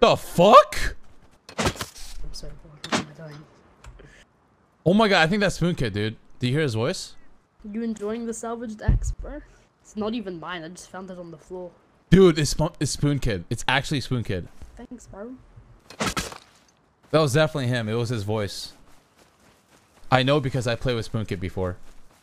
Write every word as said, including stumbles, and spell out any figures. The fuck? I'm sorry, what am I doing? Oh my god, I think that's SpoonKid, dude. Do you hear his voice? You enjoying the salvaged axe, bro? It's not even mine, I just found it on the floor. Dude, it's, it's SpoonKid. It's actually SpoonKid. Thanks, bro. That was definitely him. It was his voice. I know because I played with SpoonKid before.